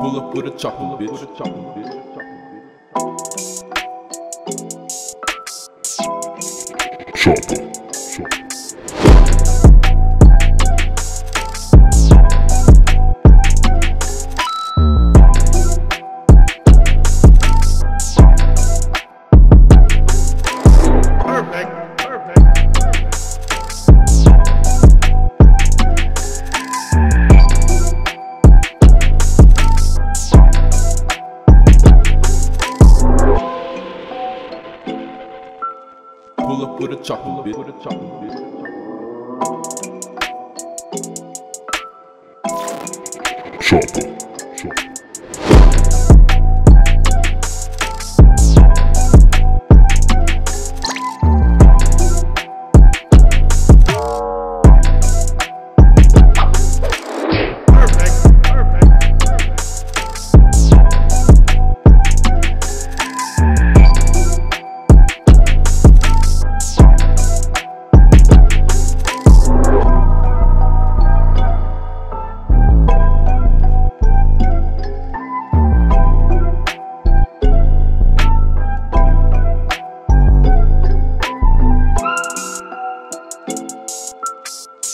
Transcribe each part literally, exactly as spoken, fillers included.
Pull up with a chocolate bitch. With a chocolate bitch. Chocolate. Chocolate. Pull up with a chocolate bit, with a chocolate bit. Chocolate, chocolate.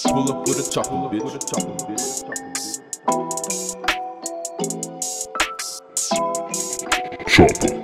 Pull up with a chocolate bitch, with a chocolate bitch. Chocolate.